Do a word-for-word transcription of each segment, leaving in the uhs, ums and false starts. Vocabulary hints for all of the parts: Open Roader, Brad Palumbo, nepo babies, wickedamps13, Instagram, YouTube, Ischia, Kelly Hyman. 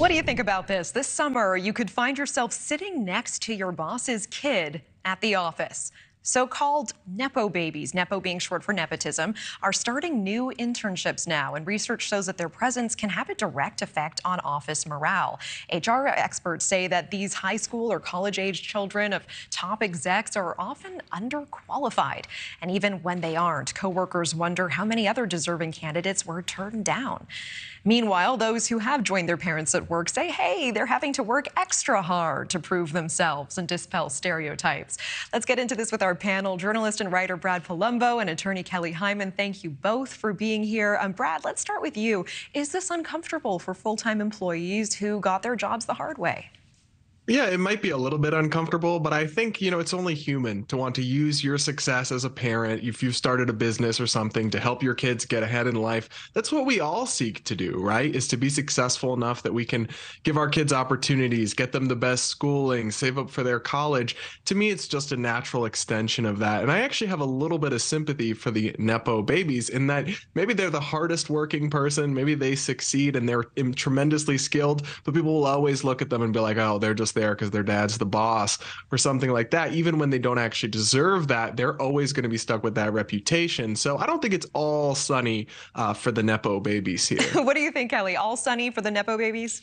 What do you think about this? This summer, you could find yourself sitting next to your boss's kid at the office. So-called Nepo babies, Nepo being short for nepotism, are starting new internships now, and research shows that their presence can have a direct effect on office morale. H R experts say that these high school or college-age children of top execs are often underqualified, and even when they aren't, coworkers wonder how many other deserving candidates were turned down. Meanwhile, those who have joined their parents at work say, hey, they're having to work extra hard to prove themselves and dispel stereotypes. Let's get into this with our Our panel, journalist and writer Brad Palumbo and attorney Kelly Hyman. Thank you both for being here. Um, Brad, let's start with you. Is this uncomfortable for full-time employees who got their jobs the hard way? Yeah, it might be a little bit uncomfortable, but I think, you know, it's only human to want to use your success as a parent, if you've started a business or something, to help your kids get ahead in life. That's what we all seek to do, right? Is to be successful enough that we can give our kids opportunities, get them the best schooling, save up for their college. To me, it's just a natural extension of that. And I actually have a little bit of sympathy for the Nepo babies in that maybe they're the hardest working person, maybe they succeed and they're tremendously skilled, but people will always look at them and be like, oh, they're just there because their dad's the boss or something like that. Even when they don't actually deserve that, they're always going to be stuck with that reputation. So I don't think it's all sunny uh, for the Nepo babies here. What do you think, Kelly? All sunny for the Nepo babies?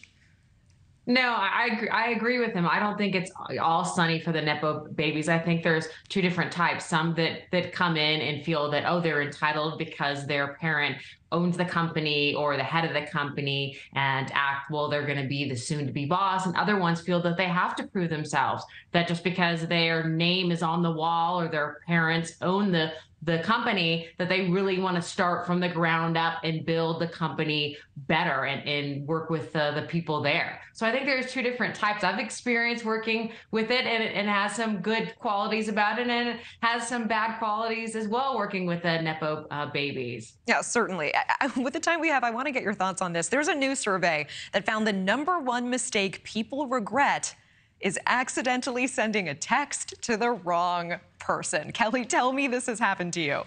No, I agree. I agree with him. I don't think it's all sunny for the Nepo babies. I think there's two different types, some that that come in and feel that, oh, they're entitled because their parent owns the company or the head of the company and act, well, they're going to be the soon-to-be boss. And other ones feel that they have to prove themselves, that just because their name is on the wall or their parents own the the company, that they really want to start from the ground up and build the company better and, and work with the, the people there. So I think there's two different types. I've experienced working with it, and it, it has some good qualities about it, and it has some bad qualities as well working with the Nepo uh, babies. Yeah, certainly. I, I, with the time we have, I want to get your thoughts on this. There's a new survey that found the number one mistake people regret is accidentally sending a text to the wrong person. Kelly, tell me this has happened to you.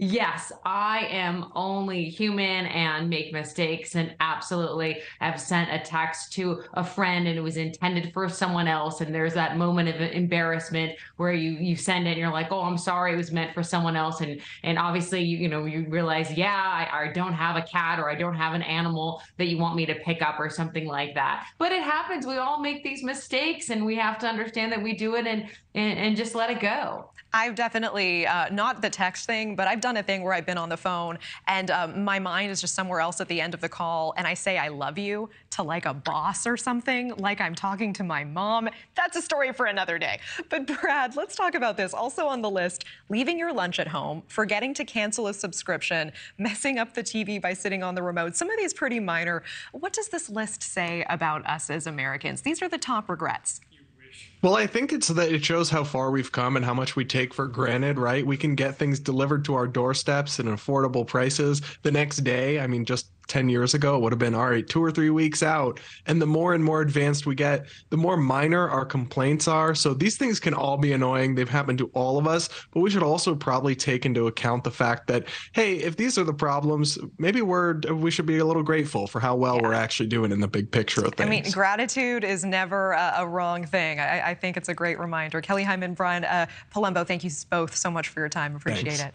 Yes, I am only human and make mistakes, and absolutely I've sent a text to a friend and it was intended for someone else, and there's that moment of embarrassment where you you send it and you're like, oh, I'm sorry, it was meant for someone else, and and obviously you you know you realize, yeah, I, I don't have a cat or I don't have an animal that you want me to pick up or something like that. But it happens. We all make these mistakes, and we have to understand that we do it and and, and just let it go. I've definitely uh, not the text thing, but I've done a thing where I've been on the phone and um, my mind is just somewhere else at the end of the call, and I say I love you to like a boss or something, like I'm talking to my mom. That's a story for another day. But Brad, let's talk about this. Also on the list, leaving your lunch at home, forgetting to cancel a subscription, messing up the T V by sitting on the remote. Some of these pretty minor. What does this list say about us as Americans? These are the top regrets. Well, I think it's that it shows how far we've come and how much we take for granted, right? We can get things delivered to our doorsteps at affordable prices the next day. I mean, just ten years ago, it would have been, all right, two or three weeks out. And the more and more advanced we get, the more minor our complaints are. So these things can all be annoying. They've happened to all of us, but we should also probably take into account the fact that, hey, if these are the problems, maybe we're, we should be a little grateful for how well yeah. we're actually doing in the big picture of things. I mean, gratitude is never a, a wrong thing. I, I think it's a great reminder. Kelly Hyman, Brian uh, Palumbo, thank you both so much for your time. Appreciate Thanks. it.